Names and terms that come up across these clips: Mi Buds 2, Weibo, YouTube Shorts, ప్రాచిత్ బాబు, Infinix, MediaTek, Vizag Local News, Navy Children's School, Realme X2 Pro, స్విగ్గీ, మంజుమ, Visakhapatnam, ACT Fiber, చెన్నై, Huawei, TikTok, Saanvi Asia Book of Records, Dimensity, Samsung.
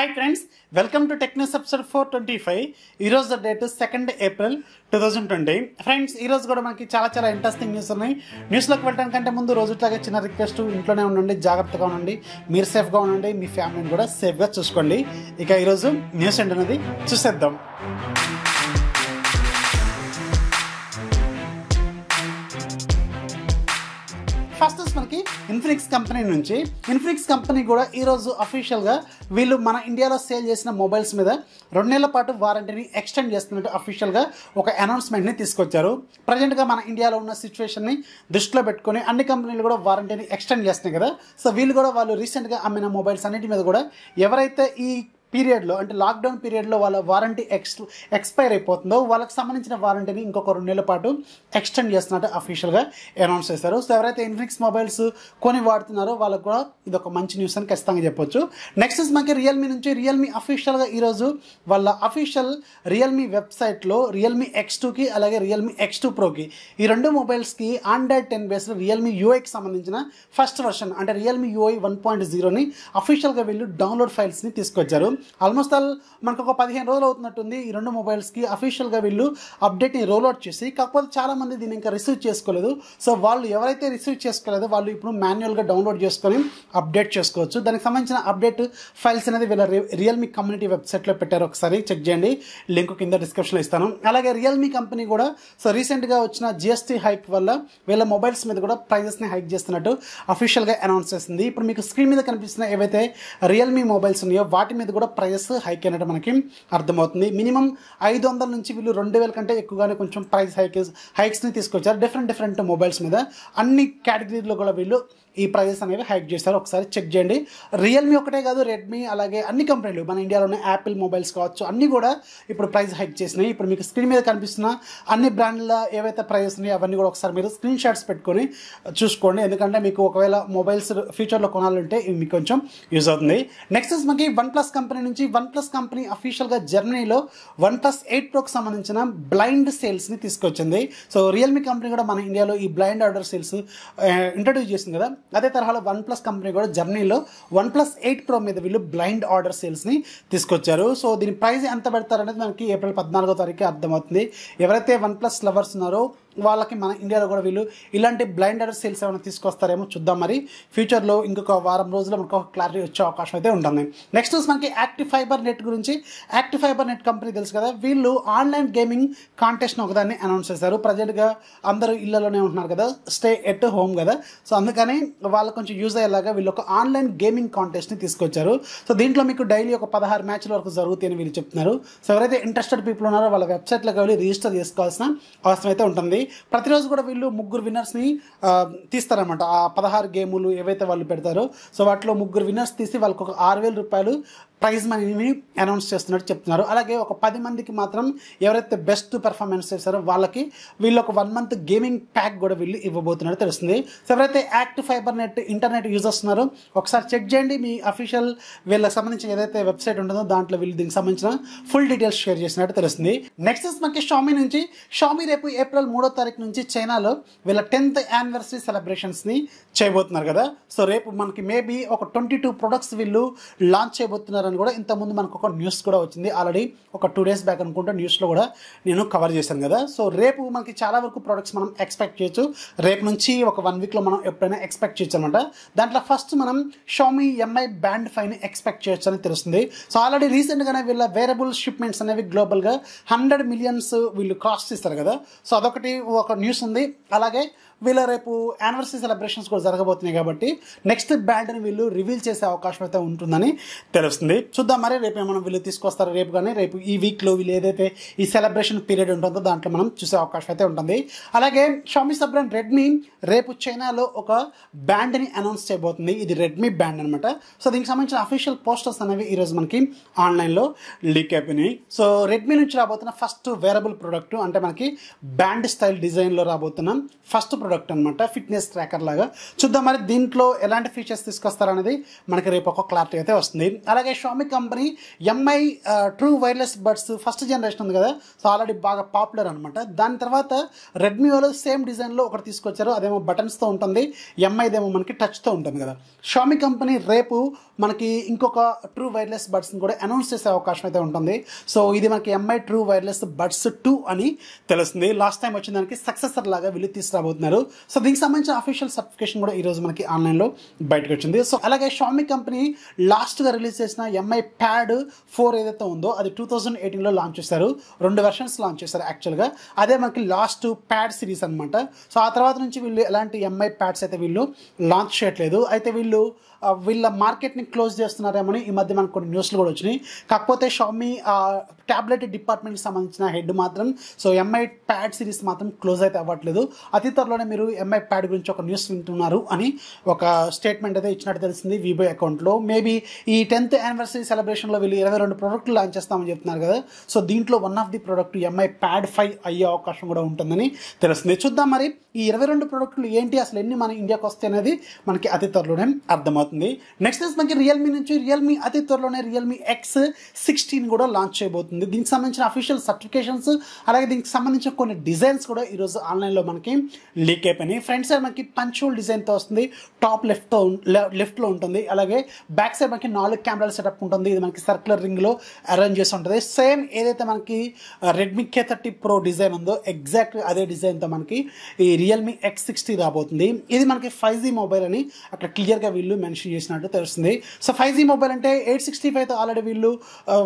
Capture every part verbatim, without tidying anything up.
Hi friends, welcome to TechNews episode four twenty-five. Heroes the date is second April two thousand twenty. Friends, heroes got a chala chala interesting news. News like Veltan Kanta Mundu Rosutaka China request to include Jagapta Gondi, Mir Safe Gondi, Mi Family Goda, Safe Chuskondi, Eka Heroes, News and Another, Chusedam. First is Infinix company nunchi. Infinix company goda eroju official ga veelu mana India lo sale chesina mobiles meeda two nela paatu warranty ni extend chestunnattu official ga oka announcement ni teesukocharu. Present ga mana India lo unna situation ni drishtilo pettukoni anni company lu goda warranty ni extend chestunnaru kada. So veelu goda vaallu recent ga ammina mobiles anniti meeda goda evaraithe ee period lo ante lockdown period lo valla warranty ex expire ayipotundo vallaki sambandhinchina warranty ni inkoka two nela paatu extend chestunnattu official ga announce chesaru. So evaraithe Infinix mobiles koni vaadtunaro vallaku kuda idi oka manchi news ani kastanga cheppochu. Next is manaki Realme nunchi Realme official ga ee roju valla official Realme website lo Realme X two ki alage Realme X two Pro ki ee rendu mobiles ki Android ten based Realme U I ki sambandhinchina first version ante Realme U I one point zero ni official ga vellu download files ni teesukocharu. Almost all మనకు ఒక పదిహేను రోజులు అవుతున్నట్టుంది ఈ రెండు మొబైల్స్కి అఫీషియల్గా వీళ్ళు అప్డేట్ని rollout చేసి, కాకపోతే చాలామంది దీన్ని ఇంకా రిసీవ్ చేసుకోలేదు. సో వాళ్ళు ఎవరైతే రిసీవ్ చేసుకోలేదో వాళ్ళు ఇప్పుడు మాన్యువల్గా డౌన్లోడ్ చేసుకొని అప్డేట్ చేసుకోవచ్చు. దానికి సంబంధించిన అప్డేట్ ఫైల్స్ అనేది వీళ్ళ రియల్మీ కమ్యూనిటీ వెబ్సైట్లో పెట్టారు, ఒకసారి చెక్ చేయండి, లింక్ కింద డిస్క్రిప్షన్లో ఇస్తాను. అలాగే రియల్మీ కంపెనీ కూడా సో రీసెంట్గా వచ్చిన జిఎస్టీ హైక్ వల్ల వీళ్ళ మొబైల్స్ మీద కూడా ప్రైజెస్ని హైక్ చేస్తున్నట్టు అఫీషియల్గా అనౌన్స్ చేసింది. ఇప్పుడు మీకు స్క్రీన్ మీద కనిపిస్తున్న ఏవైతే రియల్మీ మొబైల్స్ ఉన్నాయో వాటి మీద కూడా ప్రైజెస్ హైక్ అనేది మనకి అర్థమవుతుంది. మినిమం ఐదు వందల నుంచి వీళ్ళు రెండు వేల కంటే ఎక్కువగానే కొంచెం ప్రైస్ హైక్స్ హైక్స్ని తీసుకొచ్చారు. డిఫరెంట్ డిఫరెంట్ మొబైల్స్ మీద అన్ని కేటగిరీలో కూడా వీళ్ళు ఈ ప్రైజెస్ అనేవి హైక్ చేస్తారు, ఒకసారి చెక్ చేయండి. రియల్మీ ఒకటే కాదు, రెడ్మీ అలాగే అన్ని కంపెనీలు మన ఇండియాలోనే యాపిల్ మొబైల్స్ కావచ్చు అన్నీ కూడా ఇప్పుడు ప్రైస్ హైక్ చేసినాయి. ఇప్పుడు మీకు స్క్రీన్ మీద కనిపిస్తున్న అన్ని బ్రాండ్ల ఏవైతే ప్రైజెస్ ఉన్నాయో అవన్నీ కూడా ఒకసారి మీరు స్క్రీన్ షాట్స్ పెట్టుకొని చూసుకోండి, ఎందుకంటే మీకు ఒకవేళ మొబైల్స్ ఫ్యూచర్లో కొనాలంటే ఇవి మీకు కొంచెం యూజ్ అవుతుంది. నెక్స్ట్ ఇస్ మనకి వన్ ప్లస్ కంపెనీ నుంచి వన్ ప్లస్ కంపెనీ అఫీషియల్గా జర్మనీలో వన్ ప్లస్ ఎయిట్ ప్రోకి సంబంధించిన బ్లైండ్ సేల్స్ని తీసుకొచ్చింది. సో రియల్మీ కంపెనీ కూడా మన ఇండియాలో ఈ బ్లైండ్ ఆర్డర్ సేల్స్ ఇంట్రడ్యూస్ చేసింది కదా, అదే తరహాలో వన్ ప్లస్ కంపెనీ కూడా జర్మనీలో వన్ ప్లస్ ఎయిట్ ప్రో మీద వీళ్ళు బ్లైండ్ ఆర్డర్ సేల్స్ని తీసుకొచ్చారు. సో దీని ప్రైస్ ఎంత పెడతారనేది మనకి ఏప్రిల్ పద్నాలుగో తారీఖు అర్థమవుతుంది. ఎవరైతే వన్ ప్లస్ లవర్స్ ఉన్నారో వాళ్ళకి మన ఇండియాలో కూడా వీళ్ళు ఇలాంటి బ్లైండ్ ఆర్డర్ సేల్స్ ఏమైనా తీసుకొస్తారేమో చూద్దాం. మరి ఫ్యూచర్లో ఇంకొక వారం రోజుల్లో మనకు ఒక క్లారిటీ వచ్చే అవకాశం అయితే ఉంటుంది. నెక్స్ట్ మనకి యాక్టివ్ ఫైబర్ నెట్ గురించి. యాక్టివ్ ఫైబర్ నెట్ కంపెనీ తెలుసు కదా, వీళ్ళు ఆన్లైన్ గేమింగ్ కాంటెస్ట్ని ఒకదాన్ని అనౌన్స్ చేశారు. ప్రజెంట్గా అందరూ ఇళ్లలోనే ఉంటున్నారు కదా, స్టే ఎట్ హోమ్ కదా, సో అందుకని వాళ్ళకు కొంచెం యూజ్ అయ్యేలాగా వీళ్ళు ఒక ఆన్లైన్ గేమింగ్ కాంటెస్ట్ని తీసుకొచ్చారు. సో దీంట్లో మీకు డైలీ ఒక పదహారు మ్యాచ్ల వరకు జరుగుతాయని వీళ్ళు చెప్తున్నారు. సో ఎవరైతే ఇంట్రెస్టెడ్ పీపుల్ ఉన్నారో వాళ్ళ వెబ్సైట్లోకి వెళ్ళి రిజిస్టర్ చేసుకోవాల్సిన అవసరం అయితే ఉంటుంది. ప్రతిరోజు కూడా వీళ్ళు ముగ్గురు విన్నర్స్ని తీస్తారనమాట. ఆ పదహారు గేములు ఏవైతే వాళ్ళు పెడతారో సో వాటిలో ముగ్గురు విన్నర్స్ తీసి వాళ్ళకు ఒక ఆరు వేల రూపాయలు ప్రైజ్ మనీని అనౌన్స్ చేస్తున్నట్టు చెప్తున్నారు. అలాగే ఒక పది మందికి మాత్రం ఎవరైతే బెస్ట్ పెర్ఫార్మెన్స్ చేశారో వాళ్ళకి వీళ్ళు ఒక వన్ మంత్ గేమింగ్ ప్యాక్ కూడా వీళ్ళు ఇవ్వబోతున్నట్టు తెలుస్తుంది. సో ఎవరైతే active fibre net internet users ఉన్నారో ఒకసారి చెక్ చేయండి, మీ అఫీషియల్ వీళ్ళకి సంబంధించిన ఏదైతే వెబ్సైట్ ఉంటుందో దాంట్లో వీళ్ళు దీనికి సంబంధించిన ఫుల్ డీటెయిల్స్ షేర్ చేసినట్టు తెలుస్తుంది. నెక్స్ట్ మనకి షామీ నుంచి. షామీ రేపు ఏప్రిల్ మూడో తారీఖు నుంచి చైనాలో వీళ్ళ టెన్త్ యానివర్సరీ సెలబ్రేషన్స్ని చేయబోతున్నారు కదా. సో రేపు మనకి మేబీ ఒక ట్వంటీ టూ ప్రొడక్ట్స్ వీళ్ళు లాంచ్ చేయబోతున్నారు కూడా ఇంతకుముందు మనకు ఒక న్యూస్ కూడా వచ్చింది. ఆల్రెడీ ఒక టూ డేస్ బ్యాక్ అనుకుంటా న్యూస్లో కూడా నేను కవర్ చేశాను కదా. సో రేపు మనకి చాలా వరకు ప్రోడక్ట్స్ మనం ఎక్స్పెక్ట్ చేయొచ్చు. రేపు నుంచి ఒక వన్ వీక్లో మనం ఎప్పుడైనా ఎక్స్పెక్ట్ చేయొచ్చు అనమాట. దాంట్లో ఫస్ట్ మనం షామీ ఎంఐ బ్యాండ్ ఫైవ్ని ఎక్స్పెక్ట్ చేయొచ్చు అని తెలుస్తుంది. సో ఆల్రెడీ రీసెంట్గానే వీళ్ళ వేరబుల్ షిప్మెంట్స్ అనేవి గ్లోబల్గా హండ్రెడ్ మిలియన్స్ వీళ్ళు క్రాస్ చేస్తారు కదా. సో అదొకటి ఒక న్యూస్ ఉంది. అలాగే వీళ్ళ రేపు యానివర్సరీ సెలబ్రేషన్స్ కూడా జరగబోతున్నాయి కాబట్టి నెక్స్ట్ బ్యాండ్ని వీళ్ళు రివీల్ చేసే అవకాశం అయితే ఉంటుందని తెలుస్తుంది. చూద్దాం మరి రేపు ఏమైనా వీళ్ళు తీసుకొస్తారు. రేపు కానీ రేపు ఈ వీక్లో వీళ్ళు ఏదైతే ఈ సెలబ్రేషన్ పీరియడ్ ఉంటుందో దాంట్లో మనం చూసే అవకాశం అయితే ఉంటుంది. అలాగే షామీ సబ్ బ్రాండ్ రెడ్మీ రేపు చైనాలో ఒక బ్యాండ్ని అనౌన్స్ చేయబోతుంది. ఇది రెడ్మీ బ్యాండ్ అనమాట. సో దీనికి సంబంధించిన అఫీషియల్ పోస్టర్స్ అనేవి ఈరోజు మనకి ఆన్లైన్లో లీక్ అయిపోయినాయి. సో రెడ్మీ నుంచి రాబోతున్న ఫస్ట్ వేరబుల్ ప్రోడక్ట్ అంటే మనకి బ్యాండ్ స్టైల్ డిజైన్లో రాబోతున్న ఫస్ట్ ప్రోడక్ట్ అనమాట, ఫిట్నెస్ ట్రాకర్ లాగా. చూద్దాం మరి దీంట్లో ఎలాంటి ఫీచర్స్ తీసుకొస్తారనేది మనకి రేపు ఒక క్లారిటీ అయితే వస్తుంది. అలాగే Xiaomi Xiaomi company M I uh, True Wireless Buds first generation ఉంది కదా సో ఆల్రెడీ బాగా పాపులర్ అన్నమాట. దాని తర్వాత Redmi వాళ్ళు సేమ్ డిజైన్ లో ఒకటి తీసుకొచ్చారు, అదేమో బటన్స్ తో ఉంటుంది, M I దేమో మనకి టచ్ తో ఉంటుంది కదా. Xiaomi కంపెనీ రేపు మనకి ఇంకొక ట్రూ వైర్లెస్ బడ్స్ ని కూడా అనౌన్స్ చేసే అవకాశం అయితే ఉంటుంది. సో ఇది మనకి M I True Wireless Buds two అని తెలుస్తుంది. లాస్ట్ టైం వచ్చిన దానికి సక్సెసర్ లాగా వీళ్ళు తీసుకురాబోతున్నారు. సో దీనికి సంబంధించిన అఫీషియల్ సర్టిఫికేషన్ కూడా ఈ రోజు మనకి ఆన్లైన్ లో బయటకు వచ్చింది. సో అలాగే Xiaomi కంపెనీ లాస్ట్ గా రిలీజ్ చేసిన M I Pad ఫోర్ ఏదైతే ఉందో అది టూ థౌజండ్ ఎయిటీన్ లో లాంచ్ చేశారు. రెండు వెర్షన్స్ లాంచ్ చేశారు యాక్చువల్ గా, అదే మనకి లాస్ట్ ప్యాడ్ సిరీస్ అనమాట. సో ఆ తర్వాత నుంచి వీళ్ళు ఎలాంటి M I ప్యాడ్స్ అయితే వీళ్ళు లాంచ్ చేయట్లేదు. అయితే వీళ్ళు వీళ్ళ మార్కెట్ని క్లోజ్ చేస్తున్నారేమని ఈ మధ్య మనకు కొన్ని న్యూస్లు కూడా వచ్చినాయి. కాకపోతే Xiaomi ట్యాబ్లెట్ డిపార్ట్మెంట్కి సంబంధించిన హెడ్ మాత్రం so M I pad series మాత్రం క్లోజ్ అయితే అవ్వట్లేదు. అతి త్వరలోనే మీరు M I ప్యాడ్ గురించి ఒక న్యూస్ వింటున్నారు అని ఒక స్టేట్మెంట్ అయితే ఇచ్చినట్టు తెలిసింది వీబో అకౌంట్లో. మేబీ ఈ టెన్త్ యానివర్సరీ సెలబ్రేషన్లో వీళ్ళు ఇరవై రెండు ప్రోడక్ట్లు లాంచ్ చేస్తామని చెప్తున్నారు కదా. సో దీంట్లో one of the product M I pad five అయ్యే అవకాశం కూడా ఉంటుందని తెలుస్తుంది. చూద్దాం మరి ఈ ఇరవై రెండు ప్రోడక్ట్లు ఏంటి, అసలు ఎన్ని మన ఇండియాకి వస్తాయి అనేది మనకి అతి త్వరలోనే అర్థమవుతుంది. నెక్స్ట్ ఇస్ మనకి రియల్మీ నుంచి రియల్మీ అతి త్వరలోనే రియల్మీ ఎక్స్ సిక్స్టీన్ కూడా లాంచ్ చేయబోతుంది. దీనికి సంబంధించిన అఫీషియల్ సర్టిఫికేషన్స్ అలాగే దీనికి సంబంధించిన కొన్ని డిజైన్స్ కూడా ఈరోజు ఆన్లైన్లో మనకి లీక్ అయిపోయినాయి. ఫ్రంట్ సైడ్ మనకి పంచోల్ డిజైన్తో వస్తుంది, టాప్ లెఫ్ట్ లెఫ్ట్లో ఉంటుంది. అలాగే బ్యాక్ సైడ్ మనకి నాలుగు కెమెరాల సెటప్ ఉంటుంది, ఇది మనకి సర్క్యులర్ రింగ్లో అరేంజ్ చేసి ఉంటుంది. సేమ్ ఏదైతే మనకి Redmi K thirty pro design ఉందో ఎగ్జాక్ట్ అదే డిజైన్తో మనకి ఈ రియల్మీ ఎక్స్ సిక్స్టీ రాబోతుంది. ఇది మనకి ఫైవ్ జీ మొబైల్ అని అక్కడ క్లియర్గా వీళ్ళు మెన్షన్ చేసినట్టు తెలుస్తుంది. సో ఫైవ్ జీ మొబైల్ అంటే ఎయిట్ సిక్స్టీ ఫైవ్తో ఆల్రెడీ వీళ్ళు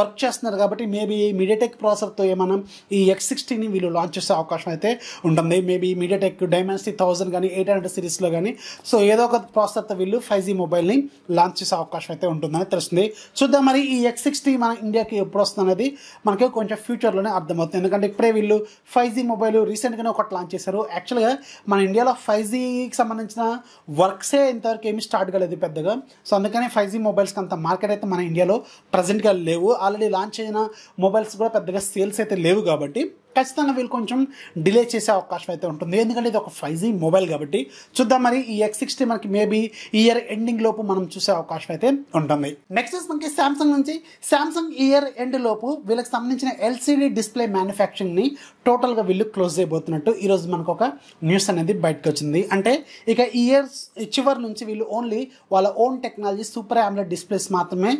వర్క్ చేస్తున్నారు కాబట్టి మేబీ మీడియాటెక్ ప్రాసెసర్తో ఏమన్నా ఈ ఎక్స్ సిక్స్టీని వీళ్ళు లాంచ్ చేసే అవకాశం అయితే ఉంటుంది. మేబీ మీడియాటెక్ డైమెన్సిటీ థౌసండ్ కానీ ఎయిట్ హండ్రెడ్ సిరీస్లో కానీ సో ఏదో ఒక ప్రాసెసర్తో వీళ్ళు ఫైవ్ జీ మొబైల్ని లాంచ్ చేసే అవకాశం అయితే ఉంటుందని తెలుస్తుంది. చూద్దాం మరి ఈ ఎక్స్ సిక్స్టీ మన ఇండియాకి ఎప్పుడు వస్తుంది అనేది మనకి కొంచెం ఫ్యూచర్లోనే అర్థమవుతుంది. ఎందుకంటే ఇప్పుడే వీళ్ళు ఫైవ్ జీ మొబైల్ రీసెంట్గానే ఒకటి లాంచ్ చేశారు. యాక్చువల్గా మన ఇండియాలో ఫైవ్ జీకి సంబంధించిన వర్క్సే ఇంతవరకు ఏమీ స్టార్ట్ కాలేదు పెద్దగా. సో అందుకని ఫైవ్ జీ మొబైల్స్కి అంత మార్కెట్ అయితే మన ఇండియాలో ప్రజెంట్గా లేవు. ఆల్రెడీ లాంచ్ అయిన మొబైల్స్ కూడా పెద్దగా సేల్స్ అయితే లేవు కాబట్టి ఖచ్చితంగా వీళ్ళు కొంచెం డిలే చేసే అవకాశం అయితే ఉంటుంది. ఎందుకంటే ఇది ఒక ఫైవ్ జీ మొబైల్ కాబట్టి చూద్దాం మరి ఈ ఎక్స్ సిక్స్టీ మనకి మేబీ ఇయర్ ఎండింగ్ లోపు మనం చూసే అవకాశం అయితే ఉంటుంది. నెక్స్ట్ మనకి శాంసంగ్ నుంచి శాంసంగ్ ఇయర్ ఎండ్ లోపు వీళ్ళకి సంబంధించిన ఎల్సీడీ డిస్ప్లే మ్యానుఫ్యాక్చరింగ్ని టోటల్గా వీళ్ళు క్లోజ్ చేయబోతున్నట్టు ఈరోజు మనకు ఒక న్యూస్ అనేది బయటకు వచ్చింది. అంటే ఇక ఇయర్స్ చివరి నుంచి వీళ్ళు ఓన్లీ వాళ్ళ own technology super AMOLED displays మాత్రమే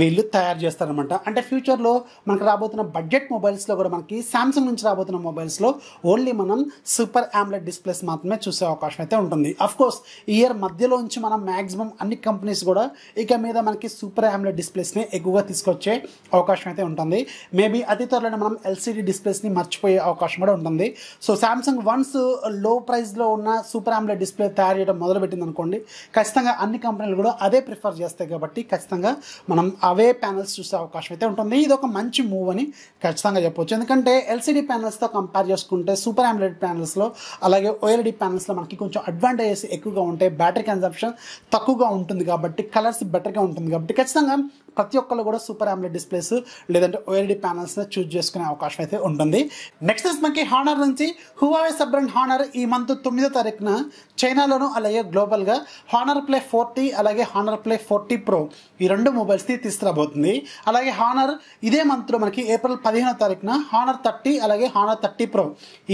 వీళ్ళు తయారు చేస్తారనమాట. అంటే ఫ్యూచర్లో మనకు రాబోతున్న బడ్జెట్ మొబైల్స్లో కూడా మనకి శాంసంగ్ నుంచి రాబోతున్న మొబైల్స్లో ఓన్లీ మనం సూపర్ ఆమ్లెట్ డిస్ప్లేస్ మాత్రమే చూసే అవకాశం అయితే ఉంటుంది. అఫ్ కోర్స్ ఇయర్ మధ్యలో నుంచి మనం మ్యాక్సిమం అన్ని కంపెనీస్ కూడా ఇక మీద మనకి సూపర్ ఆమ్లెట్ డిస్ప్లేస్ని ఎక్కువగా తీసుకొచ్చే అవకాశం అయితే ఉంటుంది. మేబీ అతి త్వరలోనే మనం ఎల్సీడీ డిస్ప్లేస్ని మర్చిపోయే అవకాశం కూడా ఉంటుంది. సో శాంసంగ్ వన్స్ లో ప్రైస్లో ఉన్న సూపర్ ఆమ్లెట్ డిస్ప్లే తయారు చేయడం మొదలుపెట్టింది అనుకోండి, ఖచ్చితంగా అన్ని కంపెనీలు కూడా అదే ప్రిఫర్ చేస్తాయి కాబట్టి ఖచ్చితంగా మనం అవే ప్యానల్స్ చూసే అవకాశం అయితే ఉంటుంది. ఇది ఒక మంచి మూవ్ అని ఖచ్చితంగా చెప్పవచ్చు. ఎందుకంటే ఎల్సీడీ ప్యానల్స్తో కంపేర్ చేసుకుంటే సూపర్ ఆమ్లెట్ ప్యానల్స్లో అలాగే ఓఎల్ఈడి ప్యానల్స్లో మనకి కొంచెం అడ్వాంటేజెస్ ఎక్కువగా ఉంటాయి, బ్యాటరీ కన్సంప్షన్ తక్కువగా ఉంటుంది కాబట్టి, కలర్స్ బెటర్గా ఉంటుంది కాబట్టి ఖచ్చితంగా ప్రతి ఒక్కళ్ళు కూడా సూపర్ ఆమ్లెట్ డిస్ప్లేస్ లేదంటే ఓఎల్ఈడి ప్యానల్స్ని చూజ్ చేసుకునే అవకాశం అయితే ఉంటుంది. నెక్స్ట్ మనకి హానర్ నుంచి హువావే సబ్ బ్రాండ్ హానర్ ఈ మంత్ తొమ్మిదో తారీఖున చైనాలోను అలాగే గ్లోబల్గా హానర్ ప్లే ఫార్టీ అలాగే హానర్ ప్లే ఫార్టీ ప్రో ఈ రెండు మొబైల్స్ని తీసుకురాబోతుంది. అలాగే హానర్ ఇదే మంత్లో మనకి ఏప్రిల్ పదిహేనో తారీఖున హానర్ థర్టీ అలాగే హానర్ థర్టీ ప్రో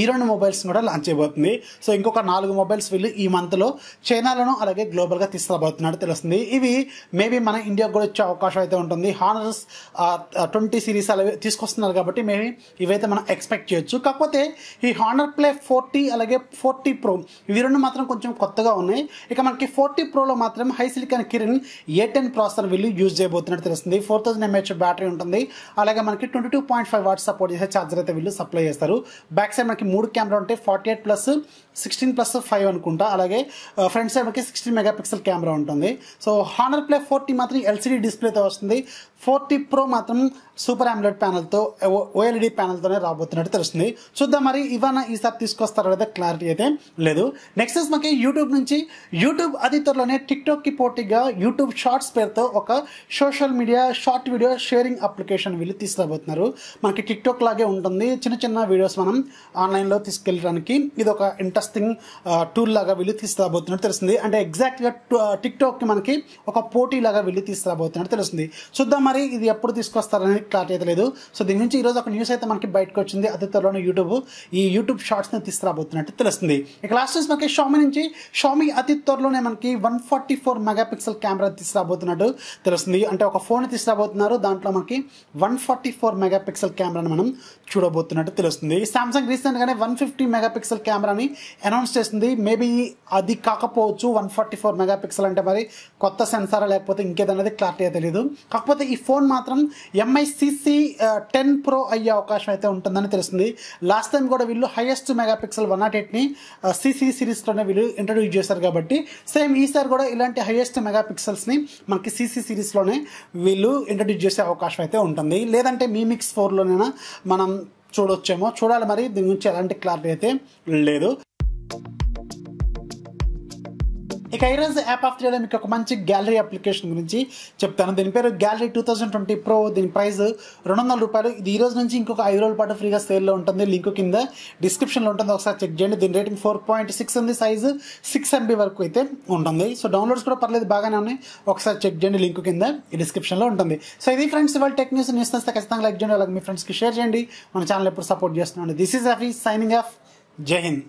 ఈ రెండు మొబైల్స్ కూడా లాంచ్ చేయబోతుంది. సో ఇంకొక నాలుగు మొబైల్స్ వీళ్ళు ఈ మంత్లో చైనాలోను అలాగే గ్లోబల్గా తీసుకురాబోతున్నట్టు తెలుస్తుంది. ఇవి మేబీ మన ఇండియాకు కూడా వచ్చే అవకాశం అయితే ఉంటుంది. హానర్స్ ట్వంటీ సిరీస్ అలాగే తీసుకొస్తున్నారు కాబట్టి మేబీ ఇవైతే మనం ఎక్స్పెక్ట్ చేయొచ్చు. కాకపోతే ఈ హానర్ ప్లే ఫార్టీ అలాగే ఫార్టీ ప్రో ఇవి రెండు మాత్రం కొంచెం కొత్తగా ఉన్నాయి. ఇక మనకి ఫార్టీ ప్రోలో మాత్రం HiSilicon Kirin A ten processor వీళ్ళు యూజ్ చేయబోతున్నట్టు తెలుస్తుంది. ఫోర్ థౌసండ్ ఎంఏహెచ్ బ్యాటరీ ఉంటుంది. అలాగే మనకి twenty two point five watts support చేసే ఛార్జర్ అయితే వీళ్ళు సప్లై చేస్తారు. బ్యాక్ సైడ్ మనకి మూడు కెమెరా ఉంటాయి, forty eight plus sixteen plus five అనుకుంటా. అలాగే ఫ్రంట్ సైడ్ మనకి సిక్స్టీన్ మెగా పిక్సెల్ కెమెరా ఉంటుంది. సో హానర్ ప్లే ఫార్టీ మాత్రం ఎల్సీడీ డిస్ప్లేతో వస్తుంది, ఫార్టీ ప్రో మాత్రం సూపర్ ఆమ్లెట్ ప్యానల్తో ఓఎల్ఈడి ప్యానల్తోనే రాబోతున్నట్టు తెలుస్తుంది. చూద్దాం మరి ఇవన్న ఈసారి తీసుకొస్తారో లేదా క్లారిటీ అయితే లేదు. నెక్స్ట్ మనకి యూట్యూబ్ నుంచి యూట్యూబ్ అతి త్వరలోనే టిక్టాక్కి పోటీగా యూట్యూబ్ షార్ట్స్ పేరుతో ఒక social media short video sharing application వీళ్ళు తీసుకురాబోతున్నారు. మనకి టిక్టాక్ లాగే ఉంటుంది, చిన్న చిన్న వీడియోస్ మనం ఆన్లైన్లో తీసుకెళ్ళడానికి ఇది ఒక ఇంట్రెస్టింగ్ టూల్ లాగా వీళ్ళు తీసుకురాబోతున్నట్టు తెలుస్తుంది. అంటే ఎగ్జాక్ట్గా టిక్టాక్కి మనకి ఒక పోటీ లాగా వీళ్ళు తీసుకురాబోతున్నట్టు తెలుస్తుంది. చూద్దాం మరి ఇది ఎప్పుడు తీసుకొస్తారని క్లారిటీ అయితే లేదు. సో దీని గురించి ఈరోజు ఒక న్యూస్ అయితే మనకి బయటకు వచ్చింది. అతి త్వరలోనే యూట్యూబ్ ఈ యూట్యూబ్ షార్ట్స్ని తీసుకురాబోతున్నట్టు తెలుస్తుంది. ఇక లాస్ట్ న్యూస్ మనకి షామీ నుంచి షామీ అతి త్వరలోనే మనకి one forty four megapixel camera తీసుకురాబోతున్నట్టు తెలుస్తుంది. అంటే ఒక ఫోన్ తీసుకురాబోతున్నారు, దాంట్లో మనకి one forty four megapixel కెమెరాని మనం చూడబోతున్నట్టు తెలుస్తుంది. సామ్సంగ్ రీసెంట్గానే వన్ ఫిఫ్టీ మెగా పిక్సెల్ కెమెరాని అనౌన్స్ చేసింది. మేబీ అది కాకపోవచ్చు one forty four megapixel అంటే మరి కొత్త సెన్సారా లేకపోతే ఇంకేదనేది క్లారిటీ అయితే తెలియదు. కాకపోతే ఈ ఫోన్ మాత్రం ఎంఐ సిసి టెన్ ప్రో అయ్యే అవకాశం అయితే ఉంటుందని తెలుస్తుంది. లాస్ట్ టైం కూడా వీళ్ళు highest megapixel one not ఎయిట్ని సిసి సిరీస్లోనే వీళ్ళు ఇంట్రడ్యూస్ చేశారు కాబట్టి సేమ్ ఈసారి కూడా ఇలాంటి హైయెస్ట్ మెగా పిక్సెల్స్ని మనకి సిసి సిరీస్లోనే వీళ్ళు ఇంట్రడ్యూస్ చేసే అవకాశం అయితే ఉంటుంది. లేదంటే మీ మిక్స్ ఫోర్లోనైనా మనం చూడొచ్చేమో, చూడాలి మరి దీని గురించి ఎలాంటి క్లారిటీ అయితే లేదు. ఇక ఈరోజు యాప్ ఆఫ్ త్రీలో మీకు ఒక మంచి గ్యాలరీ అప్లికేషన్ గురించి చెప్తాను. దీని పేరు gallery two thousand twenty pro. దీని ప్రైస్ రెండు వందల రూపాయలు. ఇది ఈరోజు నుంచి ఇంకొక ఐదు రోజుల పాటు ఫ్రీగా సేల్లో ఉంటుంది. లింక్ కింద డిస్క్రిప్షన్లో ఉంటుంది, ఒకసారి చెక్ చేయండి. దీని రేటింగ్ ఫోర్ పాయింట్ సిక్స్ ఉంది, సైజు సిక్స్ ఎంబీ వరకు అయితే ఉంటుంది. సో డౌన్లోడ్స్ కూడా పర్లేదు బాగానే ఉన్నాయి, ఒకసారి చెక్ చేయండి. లింక్ కింద ఈ డిస్క్రిప్షన్లో ఉంటుంది. సో ఇది ఫ్రెండ్స్ ఇవాళ టెక్ న్యూస్. న్యూస్ నచ్చితే ఖచ్చితంగా లైక్ చేయండి, అలాగే మీ ఫ్రెండ్స్కి షేర్ చేయండి. మన ఛానల్ ఎప్పుడు సపోర్ట్ చేస్తున్నాను. This is Hafi signing off. జై హింద్.